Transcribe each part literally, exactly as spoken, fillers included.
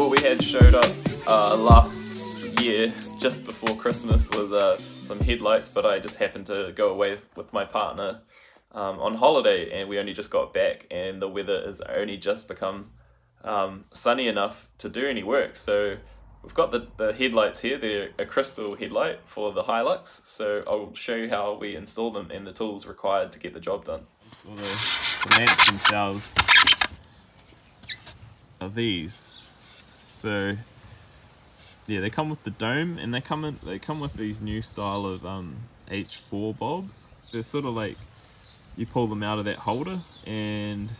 what we had showed up uh, last year, just before Christmas, was uh, some headlights, but I just happened to go away with my partner um, on holiday, and we only just got back, and the weather has only just become um, sunny enough to do any work. So we've got the, the headlights here. They're a crystal headlight for the Hilux, so I'll show you how we install them and the tools required to get the job done. So the lamps themselves are these. So yeah, they come with the dome, and they come in, they come with these new style of um, H four bulbs. They're sort of like, you pull them out of that holder, and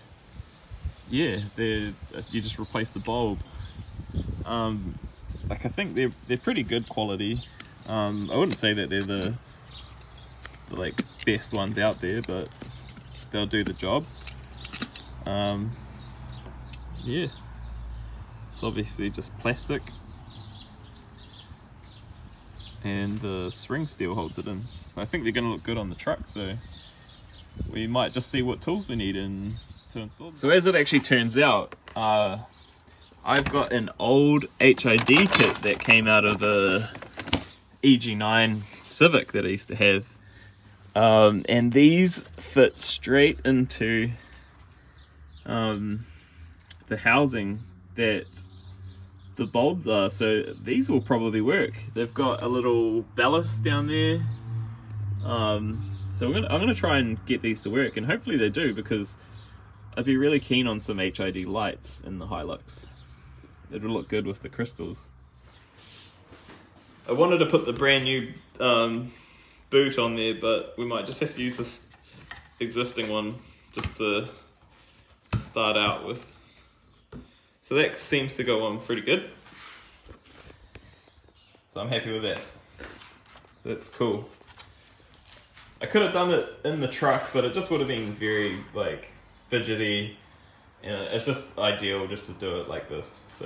yeah, they're, you just replace the bulb. Um, Like I think they're they're pretty good quality. Um, I wouldn't say that they're the, the like best ones out there, but they'll do the job. Um, yeah, it's obviously just plastic, and the spring steel holds it in. I think they're gonna look good on the truck, so we might just see what tools we need and to install them. So as it actually turns out, uh, I've got an old H I D kit that came out of a E G nine Civic that I used to have, um, and these fit straight into um, the housing that the bulbs are, so these will probably work. They've got a little ballast down there, um, so I'm gonna, I'm gonna try and get these to work, and hopefully they do, because I'd be really keen on some H I D lights in the Hilux. It'll look good with the crystals. I wanted to put the brand new um, boot on there, but we might just have to use this existing one just to start out with. So that seems to go on pretty good. So I'm happy with that. So that's cool. I could have done it in the truck, but it just would have been very like fidgety. You know, it's just ideal just to do it like this, so.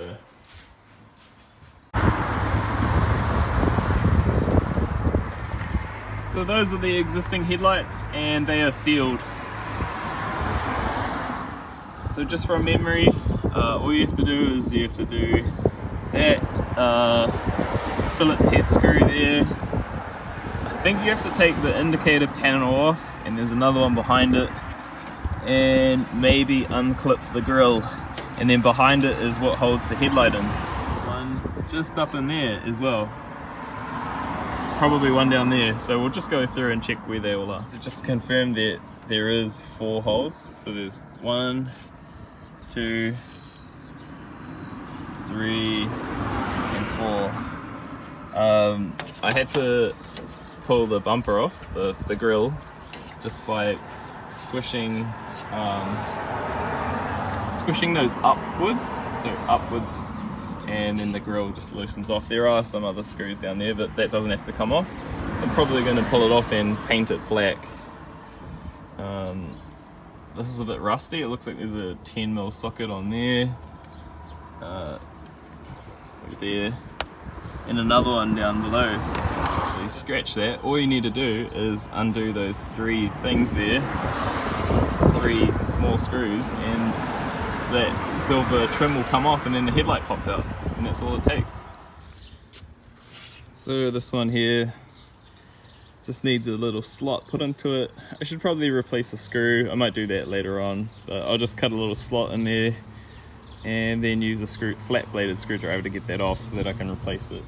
So those are the existing headlights, and they are sealed. So just from memory, uh, all you have to do is you have to do that uh, Phillips head screw there. I think you have to take the indicator panel off, and there's another one behind it, and maybe unclip the grill, and then behind it is what holds the headlight in. One just up in there as well, probably one down there, so we'll just go through and check where they all are. So just confirm that there is four holes, so there's one, two, three and four. um, I had to pull the bumper off the, the grill just by squishing um, squishing those upwards, so upwards, and then the grill just loosens off. There are some other screws down there, but that doesn't have to come off. I'm probably going to pull it off and paint it black. Um, this is a bit rusty. It looks like there's a ten mil socket on there, uh, there, and another one down below. You scratch that. All you need to do is undo those three things there, three small screws, and that silver trim will come off, and then the headlight pops out, and that's all it takes. So this one here just needs a little slot put into it. I should probably replace a screw. I might do that later on, but I'll just cut a little slot in there and then use a screw, flat bladed screwdriver to get that off so that I can replace it.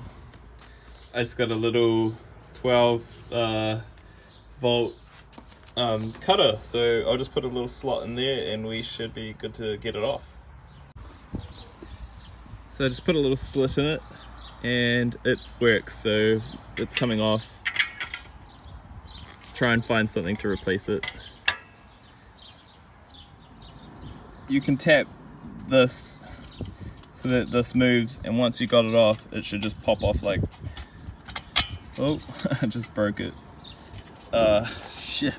I just got a little twelve uh, volt um, cutter, so I'll just put a little slot in there and we should be good to get it off. So I just put a little slit in it and it works, so it's coming off. Try and find something to replace it. You can tap this so that this moves, and once you got it off, it should just pop off like. Oh, I just broke it. Uh, shit.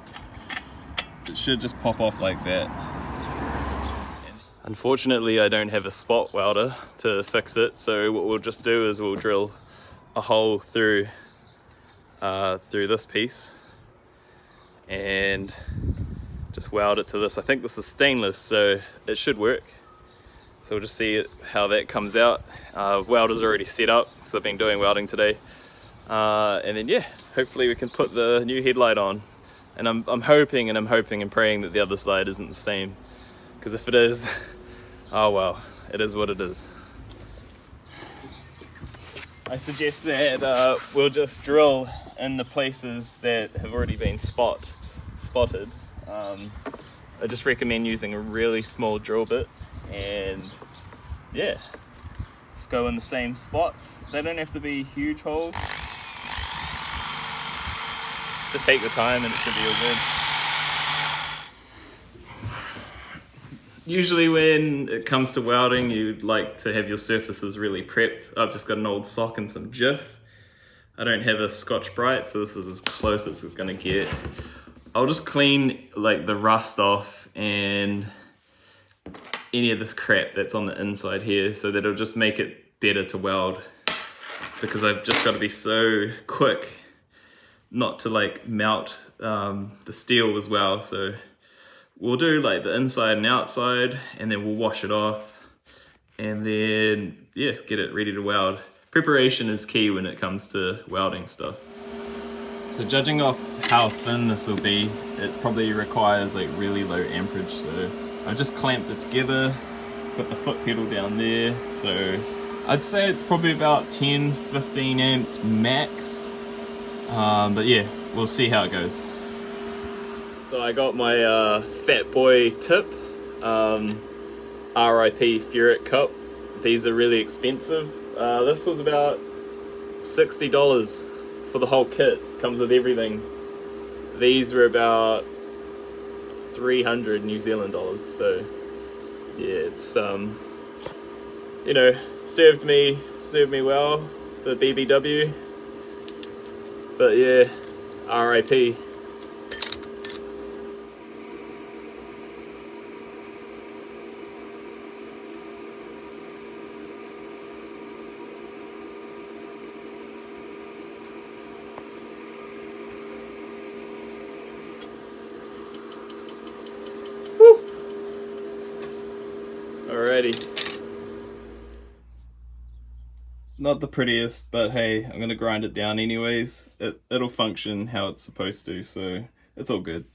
It should just pop off like that. Unfortunately, I don't have a spot welder to fix it, so what we'll just do is we'll drill a hole through uh, through this piece and just weld it to this. I think this is stainless, so it should work. So we'll just see how that comes out. Uh, welder's already set up, so I've been doing welding today. Uh, and then yeah, hopefully we can put the new headlight on. And I'm, I'm hoping and I'm hoping and praying that the other side isn't the same. Because if it is, oh well, it is what it is. I suggest that uh, we'll just drill in the places that have already been spot, spotted. Um, I just recommend using a really small drill bit, and yeah, just go in the same spots. They don't have to be huge holes. Just take your time and it should be all good. Usually when it comes to welding, you'd like to have your surfaces really prepped. I've just got an old sock and some Jif. I don't have a Scotch-Brite, so this is as close as it's gonna get. I'll just clean like the rust off and any of this crap that's on the inside here, so that it'll just make it better to weld, because I've just got to be so quick not to like melt um, the steel as well. So we'll do like the inside and outside, and then we'll wash it off, and then yeah, get it ready to weld. Preparation is key when it comes to welding stuff. So judging off how thin this will be, it probably requires like really low amperage. So I've just clamped it together, put the foot pedal down there. So I'd say it's probably about ten, fifteen amps max. Um, but yeah, we'll see how it goes. So I got my uh, Fat Boy Tip, um, R I P Ferret Cup. These are really expensive. Uh, this was about sixty dollars for the whole kit, comes with everything. These were about three hundred New Zealand dollars, so yeah, it's, um, you know, served me, served me well, the B B W. But yeah, R I P. Woo! Alrighty. Not the prettiest, but hey, I'm gonna grind it down anyways. It, it'll function how it's supposed to, so it's all good.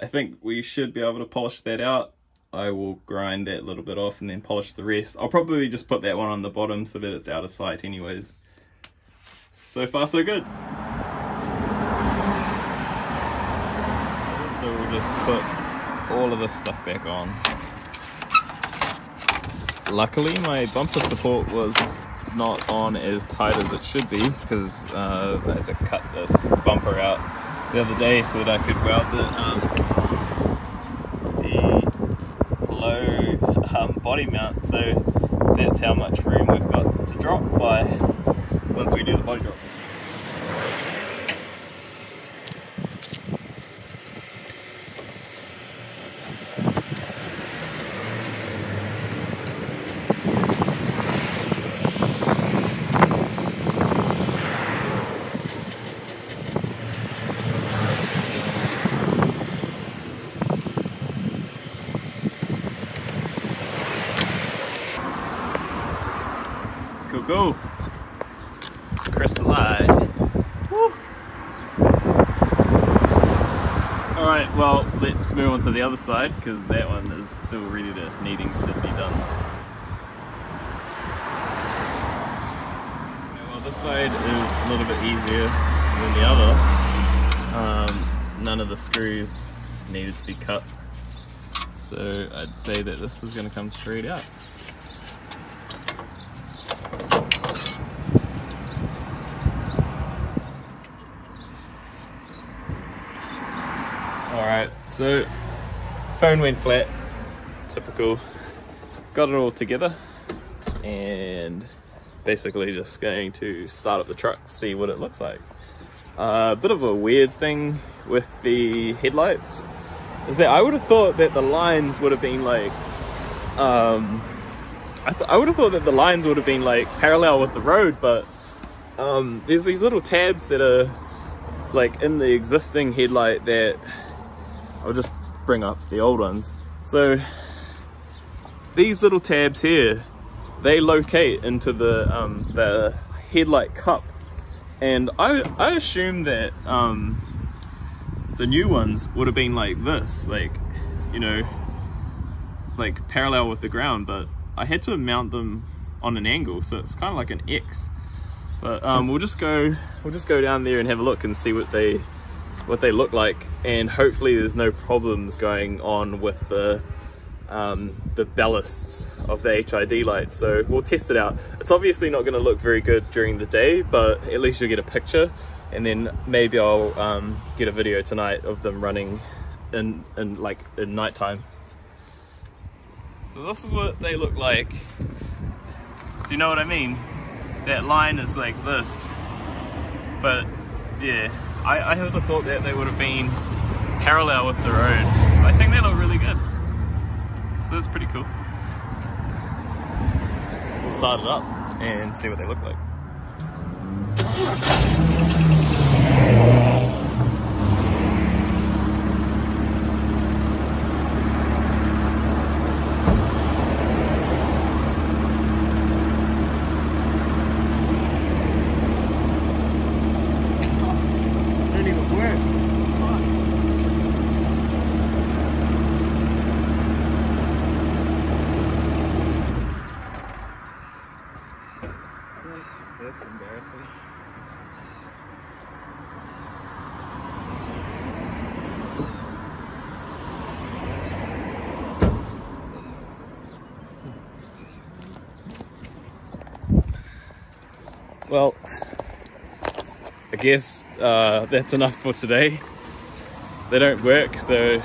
I think we should be able to polish that out. I will grind that little bit off and then polish the rest. I'll probably just put that one on the bottom so that it's out of sight anyways. So far so good. So we'll just put all of this stuff back on. Luckily my bumper support was not on as tight as it should be, because uh, I had to cut this bumper out the other day so that I could weld the, um, the low um, body mount. So that's how much room we've got to drop by once we do the body drop. Go crystalline. Woo. All right, well, let's move on to the other side, because that one is still ready to needing to be done. Well, this side is a little bit easier than the other. Um, none of the screws needed to be cut, so I'd say that this is going to come straight out. Alright, so phone went flat, typical. Got it all together and basically just going to start up the truck, see what it looks like. A uh, bit of a weird thing with the headlights is that I would have thought that the lines would have been like, um, I, th I would have thought that the lines would have been like parallel with the road, but um, there's these little tabs that are like in the existing headlight that I'll just bring up the old ones. So these little tabs here, they locate into the um, the headlight cup, and I I assume that um, the new ones would have been like this, like you know, like parallel with the ground, but I had to mount them on an angle, so it's kind of like an X. But um, we'll just go we'll just go down there and have a look and see what they what they look like, and hopefully there's no problems going on with the um, the ballasts of the H I D lights. So we'll test it out. It's obviously not going to look very good during the day, but at least you'll get a picture, and then maybe I'll um, get a video tonight of them running in in like in nighttime. So this is what they look like. Do you know what I mean? That line is like this, but yeah, I, I have the thought that they would have been parallel with the road. I think they look really good, so that's pretty cool. We'll start it up and see what they look like. Well, I guess uh, that's enough for today. They don't work, so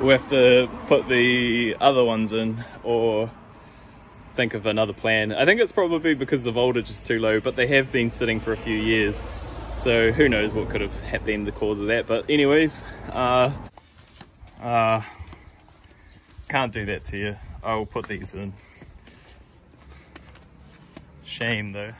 we'll have to put the other ones in or think of another plan. I think it's probably because the voltage is too low, but they have been sitting for a few years, so who knows what could have been the cause of that. But anyways, uh, uh, can't do that to you. I'll put these in. Shame though.